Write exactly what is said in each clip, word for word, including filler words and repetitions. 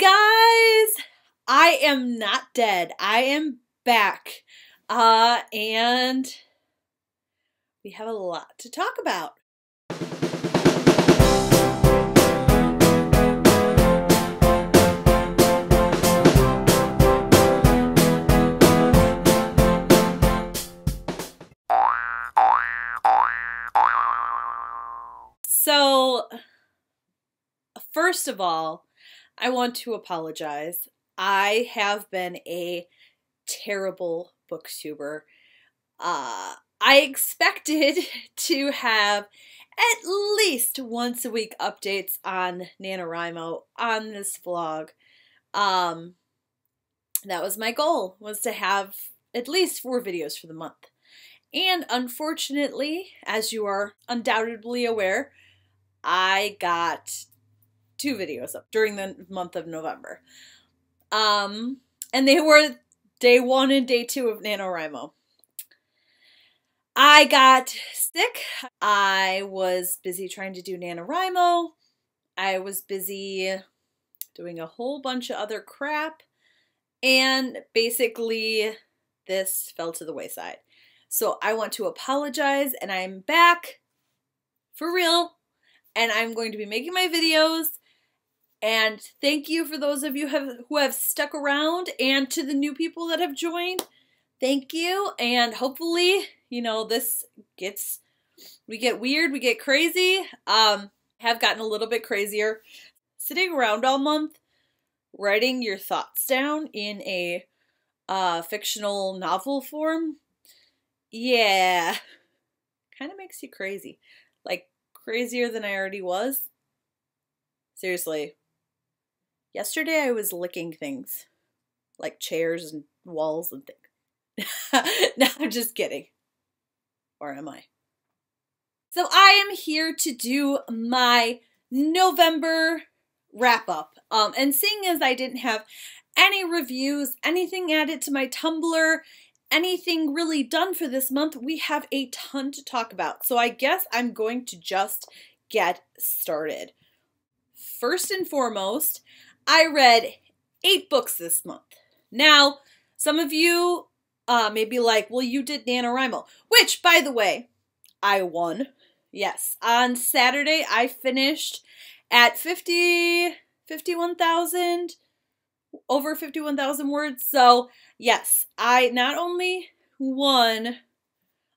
Hi guys! I am not dead. I am back. Uh, and we have a lot to talk about. So, first of all, I want to apologize. I have been a terrible booktuber. Uh, I expected to have at least once a week updates on NaNoWriMo on this vlog. Um, that was my goal, was to have at least four videos for the month. And unfortunately, as you are undoubtedly aware, I got two videos up during the month of November. Um, and they were day one and day two of NaNoWriMo. I got sick. I was busy trying to do NaNoWriMo. I was busy doing a whole bunch of other crap. And basically, this fell to the wayside. So I want to apologize, and I'm back for real. And I'm going to be making my videos. And thank you for those of you have, who have stuck around, and to the new people that have joined, thank you. And hopefully, you know, this gets, we get weird, we get crazy. Um, have gotten a little bit crazier. Sitting around all month, writing your thoughts down in a uh, fictional novel form, yeah, kind of makes you crazy. Like, crazier than I already was. Seriously. Yesterday I was licking things, like chairs and walls and things. No, I'm just kidding. Or am I? So I am here to do my November wrap up. Um, and seeing as I didn't have any reviews, anything added to my Tumblr, anything really done for this month, we have a ton to talk about. So I guess I'm going to just get started. First and foremost, I read eight books this month. Now, some of you uh, may be like, well, you did NaNoWriMo, which, by the way, I won. Yes, on Saturday, I finished at fifty, fifty-one thousand, over fifty-one thousand words. So yes, I not only won,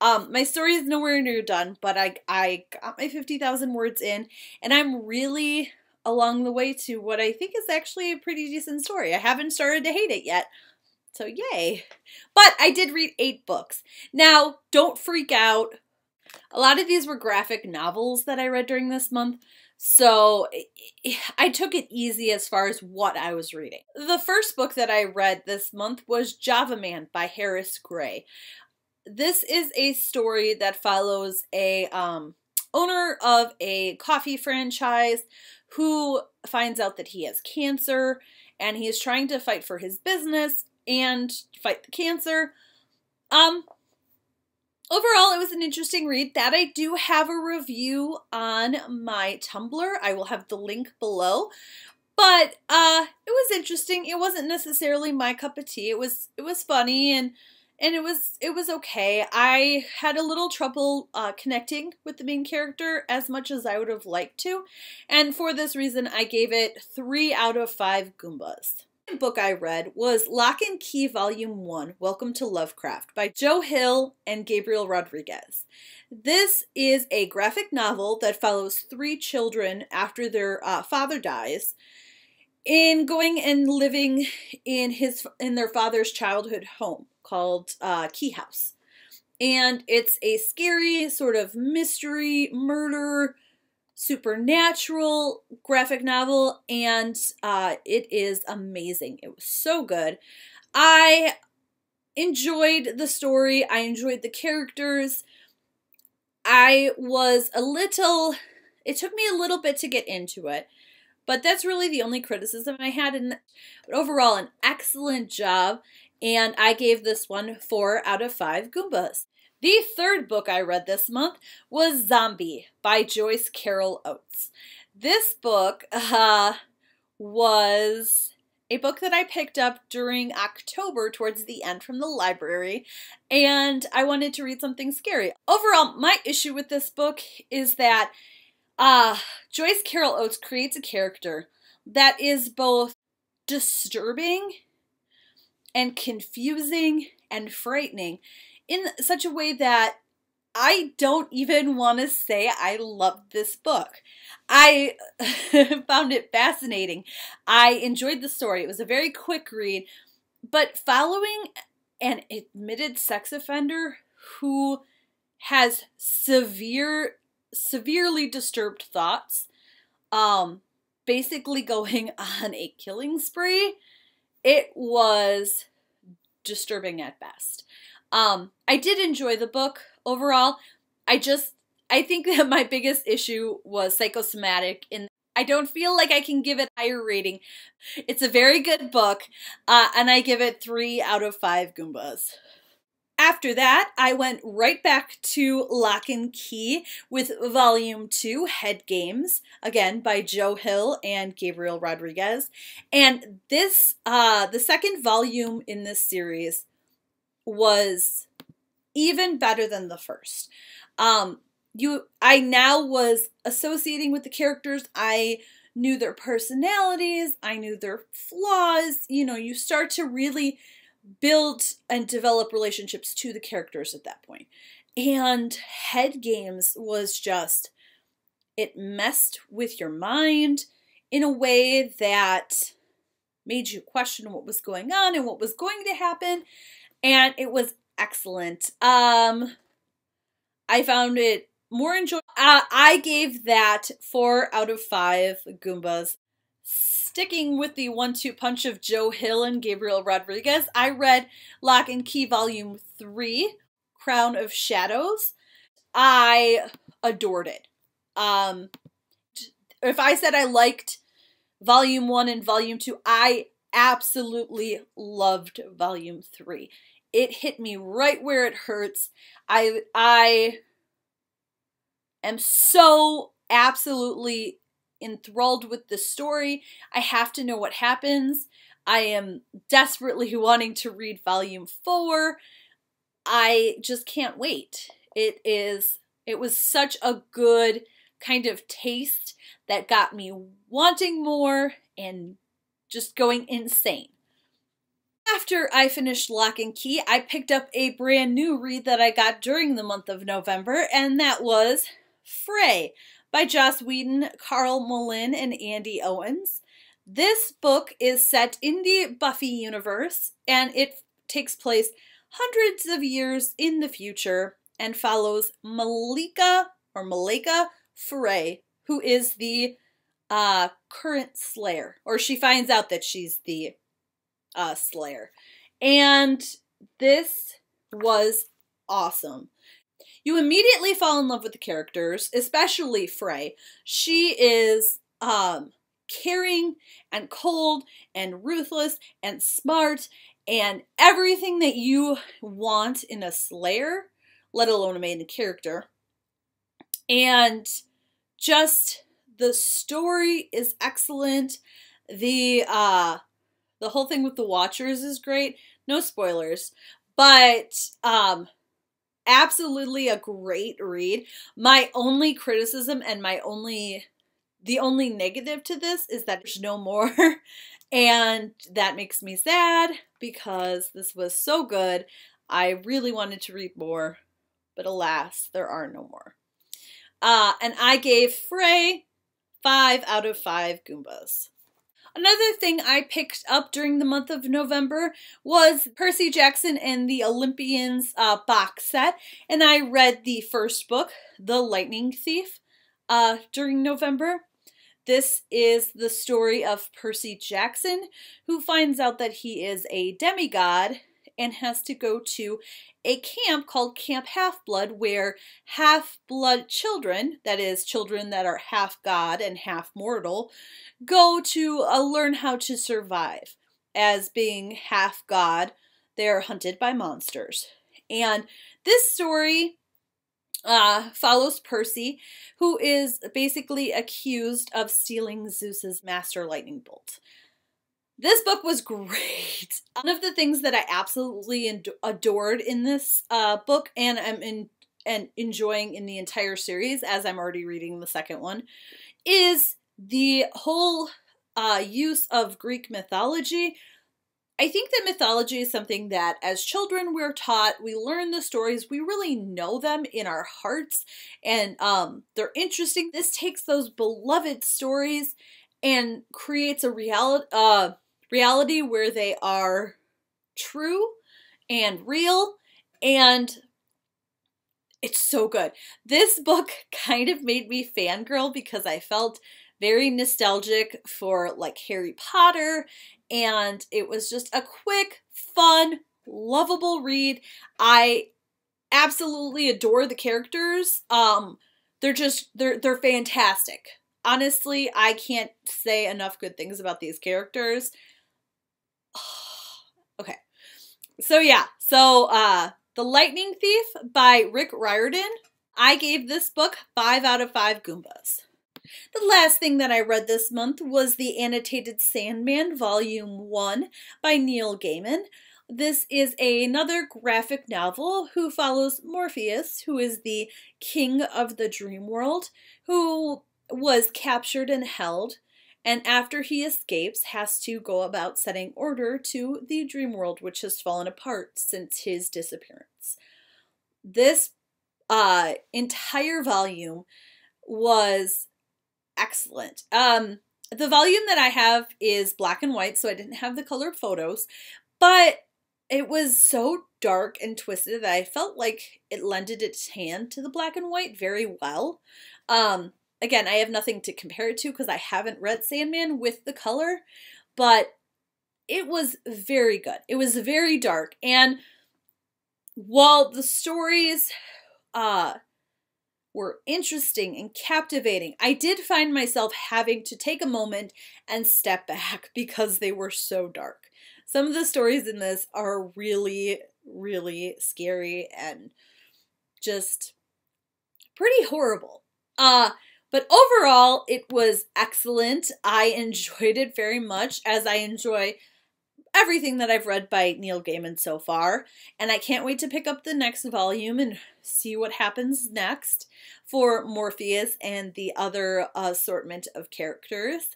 um, my story is nowhere near done, but I, I got my fifty thousand words in, and I'm really along the way to what I think is actually a pretty decent story. I haven't started to hate it yet, so yay. But I did read eight books. Now, don't freak out. A lot of these were graphic novels that I read during this month, so I took it easy as far as what I was reading. The first book that I read this month was Java Man by Harris Gray. This is a story that follows a um, owner of a coffee franchise who finds out that he has cancer, and he is trying to fight for his business and fight the cancer. Um, Overall, it was an interesting read. That I do have a review on my Tumblr. I will have the link below. But uh, it was interesting. It wasn't necessarily my cup of tea. It was it was funny, and and it was it was okay. I had a little trouble uh, connecting with the main character as much as I would have liked to, and for this reason, I gave it three out of five Goombas. Book I read was Lock and Key Volume one, Welcome to Lovecraft by Joe Hill and Gabriel Rodriguez. This is a graphic novel that follows three children after their uh, father dies in going and living in his in their father's childhood home called uh, Key House. And it's a scary sort of mystery, murder, supernatural graphic novel, and uh, it is amazing. It was so good. I enjoyed the story. I enjoyed the characters. I was a little, it took me a little bit to get into it, but that's really the only criticism I had. And overall, an excellent job, and I gave this one four out of five Goombas. The third book I read this month was Zombie by Joyce Carol Oates. This book uh, was a book that I picked up during October towards the end from the library, and I wanted to read something scary. Overall, my issue with this book is that uh, Joyce Carol Oates creates a character that is both disturbing and confusing and frightening in such a way that I don't even want to say I loved this book. I found it fascinating. I enjoyed the story. It was a very quick read, but following an admitted sex offender who has severe, severely disturbed thoughts, um, basically going on a killing spree, it was disturbing at best. Um, I did enjoy the book overall. I just, I think that my biggest issue was psychosomatic, and I don't feel like I can give it a higher rating. It's a very good book, uh, and I give it three out of five Goombas. After that, I went right back to Lock and Key with Volume two, Head Games, again by Joe Hill and Gabriel Rodriguez. And this, uh, the second volume in this series was even better than the first. Um, you, I now was associating with the characters. I knew their personalities. I knew their flaws. You know, you start to really build and develop relationships to the characters at that point. And Head Games was just, it messed with your mind in a way that made you question what was going on and what was going to happen. And it was excellent. Um, I found it more enjoyable. Uh, I gave that four out of five Goombas. Sticking with the one two punch of Joe Hill and Gabriel Rodriguez, I read Lock and Key Volume three, Crown of Shadows. I adored it. Um, if I said I liked Volume one and Volume two, I absolutely loved Volume three. It hit me right where it hurts. I I am so absolutely enthralled with the story. I have to know what happens. I am desperately wanting to read Volume four. I just can't wait. It is, it was such a good kind of taste that got me wanting more and just going insane. After I finished Lock and Key, I picked up a brand new read that I got during the month of November, and that was Fray by Joss Whedon, Carl Moline, and Andy Owens. This book is set in the Buffy universe, and it takes place hundreds of years in the future and follows Melaka or Melaka Fray, who is the uh, current Slayer, or she finds out that she's the Uh, Slayer. And this was awesome. You immediately fall in love with the characters, especially Frey. She is um, caring and cold and ruthless and smart and everything that you want in a Slayer, let alone a main character. And just the story is excellent. The uh, The whole thing with the Watchers is great. No spoilers, but um, absolutely a great read. My only criticism and my only, the only negative to this is that there's no more. And that makes me sad because this was so good. I really wanted to read more, but alas, there are no more. Uh, and I gave Frey five out of five Goombas. Another thing I picked up during the month of November was Percy Jackson and the Olympians uh, box set, and I read the first book, The Lightning Thief, uh, during November. This is the story of Percy Jackson, who finds out that he is a demigod and has to go to a camp called Camp Half-Blood, where half-blood children, that is, children that are half-god and half-mortal, go to uh, learn how to survive. As being half-god, they're hunted by monsters. And this story uh, follows Percy, who is basically accused of stealing Zeus's master lightning bolt. This book was great. One of the things that I absolutely adored in this uh, book, and I'm in, and enjoying in the entire series, as I'm already reading the second one, is the whole uh, use of Greek mythology. I think that mythology is something that as children we're taught, we learn the stories, we really know them in our hearts, and um, they're interesting. This takes those beloved stories and creates a reality, uh, reality where they are true and real, and it's so good. This book kind of made me fangirl because I felt very nostalgic for like Harry Potter, and it was just a quick, fun, lovable read. I absolutely adore the characters. Um, they're just, they're, they're fantastic. Honestly, I can't say enough good things about these characters. Okay. So yeah, so uh, The Lightning Thief by Rick Riordan. I gave this book five out of five Goombas. The last thing that I read this month was The Annotated Sandman, Volume one by Neil Gaiman. This is a, another graphic novel who follows Morpheus, who is the king of the dream world, who was captured and held, and after he escapes, has to go about setting order to the dream world, which has fallen apart since his disappearance. This uh, entire volume was excellent. Um, the volume that I have is black and white, so I didn't have the colored photos, but it was so dark and twisted that I felt like it lended its hand to the black and white very well. Um, again, I have nothing to compare it to because I haven't read Sandman with the color, but it was very good. It was very dark, and while the stories uh, were interesting and captivating, I did find myself having to take a moment and step back because they were so dark. Some of the stories in this are really, really scary and just pretty horrible. Uh, but overall, it was excellent. I enjoyed it very much, as I enjoy everything that I've read by Neil Gaiman so far, and I can't wait to pick up the next volume and see what happens next for Morpheus and the other assortment of characters.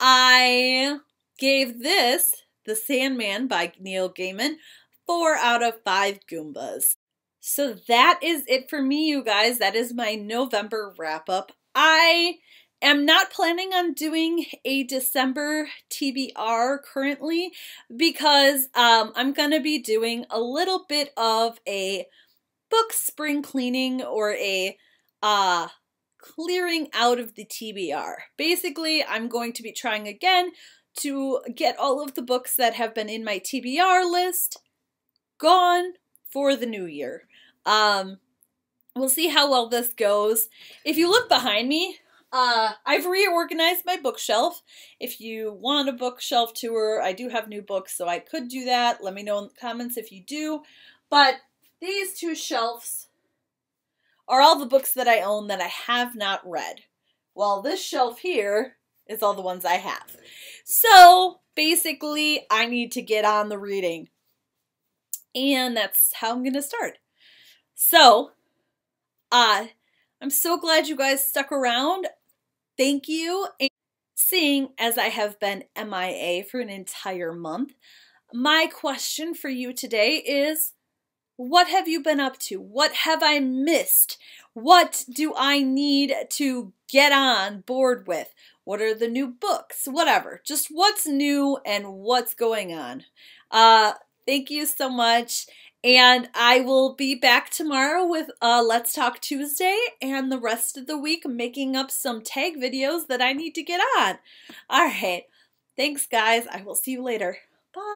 I gave this, The Sandman by Neil Gaiman, four out of five Goombas. So that is it for me, you guys. That is my November wrap-up. I I'm not planning on doing a December T B R currently because um, I'm going to be doing a little bit of a book spring cleaning, or a uh, clearing out of the T B R. Basically, I'm going to be trying again to get all of the books that have been in my T B R list gone for the new year. Um, we'll see how well this goes. If you look behind me, Uh, I've reorganized my bookshelf. If you want a bookshelf tour, I do have new books, so I could do that. Let me know in the comments if you do. But these two shelves are all the books that I own that I have not read, while this shelf here is all the ones I have. So basically, I need to get on the reading. And that's how I'm going to start. So, uh, I'm so glad you guys stuck around. Thank you. And seeing as I have been M I A for an entire month, my question for you today is, what have you been up to? What have I missed? What do I need to get on board with? What are the new books? Whatever. Just what's new and what's going on. Uh, thank you so much. And I will be back tomorrow with uh, Let's Talk Tuesday, and the rest of the week making up some tag videos that I need to get on. All right. Thanks, guys. I will see you later. Bye.